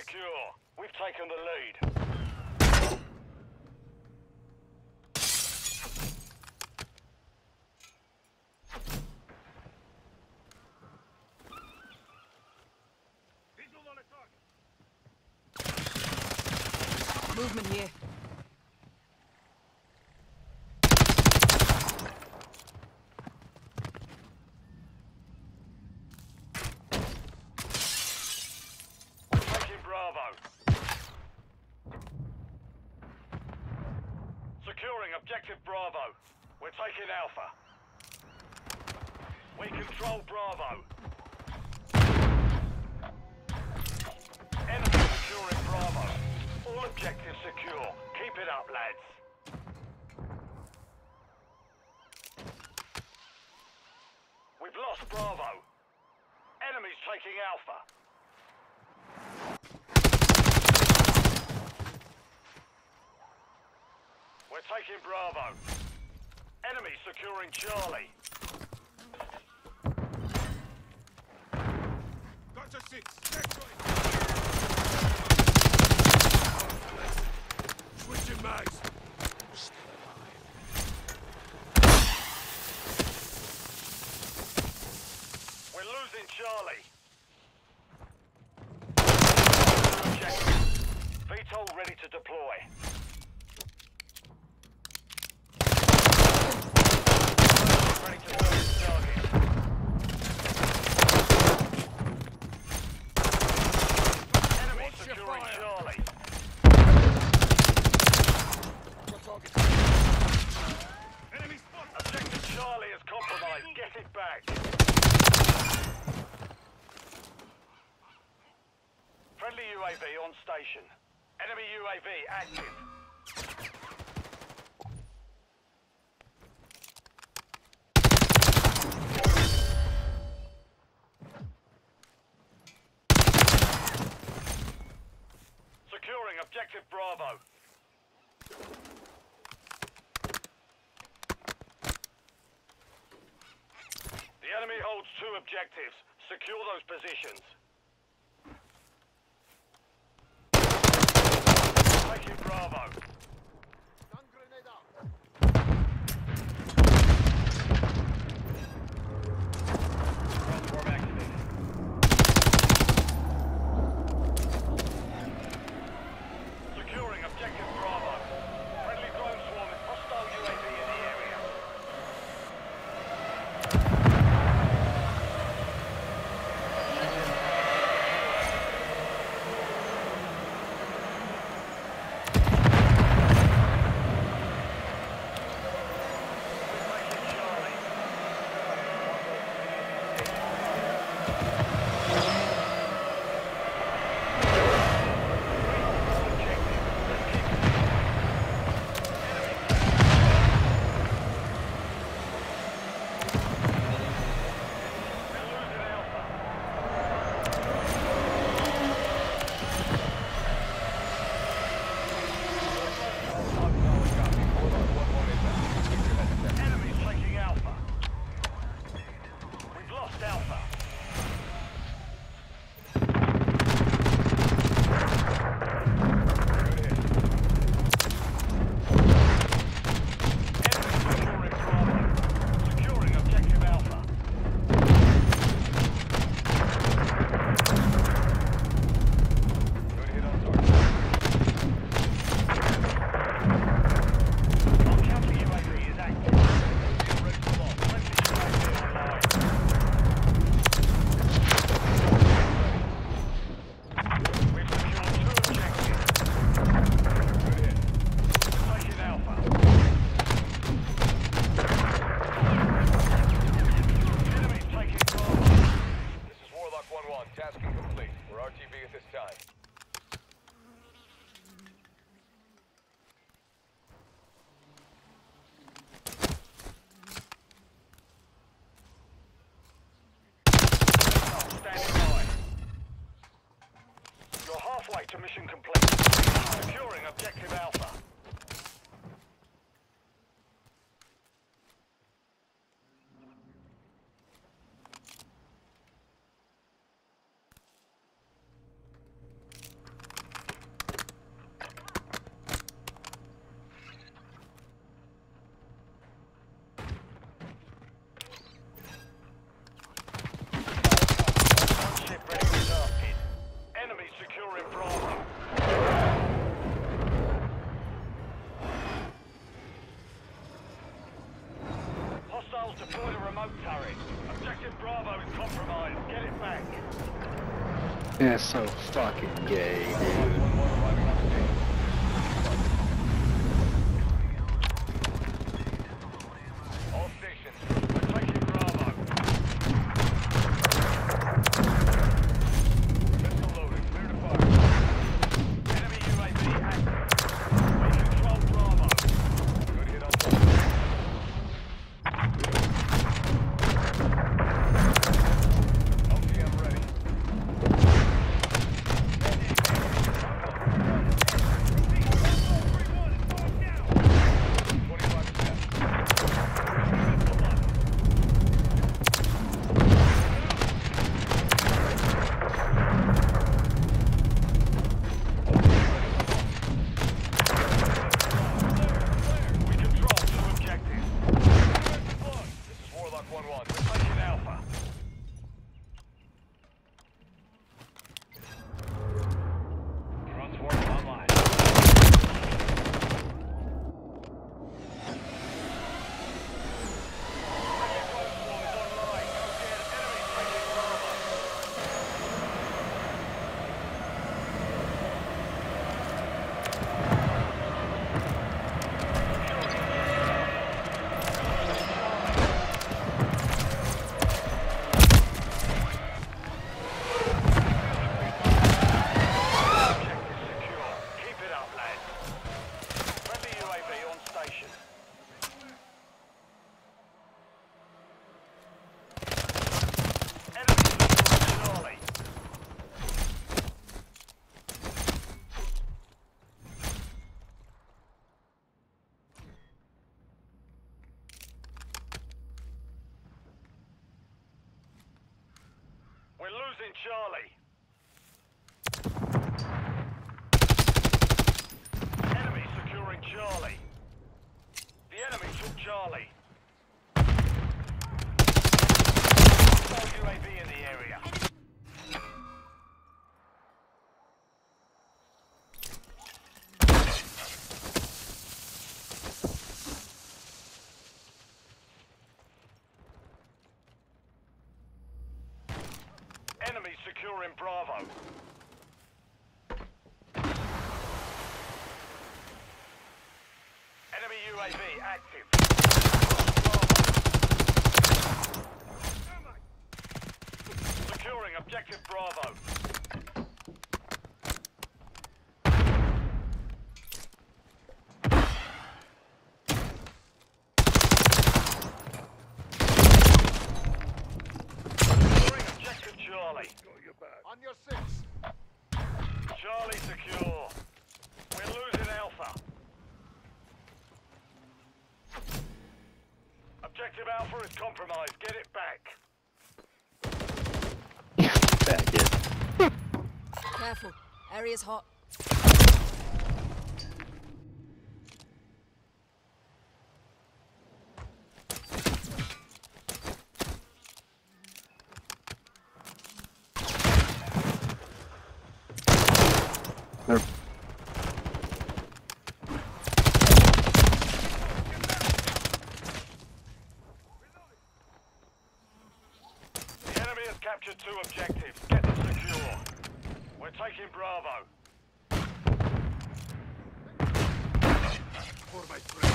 secure. We've taken the lead. Movement here. Taking Bravo. Securing objective Bravo. We're taking Alpha. We control Bravo. Enemy securing Bravo. All objectives secure. Keep it up, lads. We've lost Bravo. Enemies taking Alpha. We're taking Bravo. Enemies securing Charlie. Got to 6. Next way. Switching mags. Still alive. We're losing Charlie. VTOL ready to deploy. Ready to deploy target. Enemy securing Charlie. Objective Charlie is compromised. Get it back. Friendly UAV on station. Enemy UAV active. Securing objective Bravo. The enemy holds 2 objectives. Secure those positions. Taking Bravo. Stun grenade out. Bravo activated. Securing objective Bravo. Friendly drone swarm is hostile UAV in the area. Thank you. remote turret. Objective Bravo is compromised. Get it back. That's so fucking gay, dude. We're losing Charlie. Enemy securing Charlie. The enemy took Charlie. UAV in the area. Securing Bravo. Enemy UAV active. Bravo. Securing objective Bravo. On your six. Charlie secure. We're losing Alpha. Objective Alpha is compromised. Get it back. Careful. Area's hot. Capture two objectives. Get them secure. We're taking Bravo. For my friend.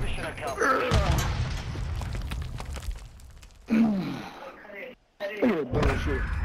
Mission accomplished. Bullshit.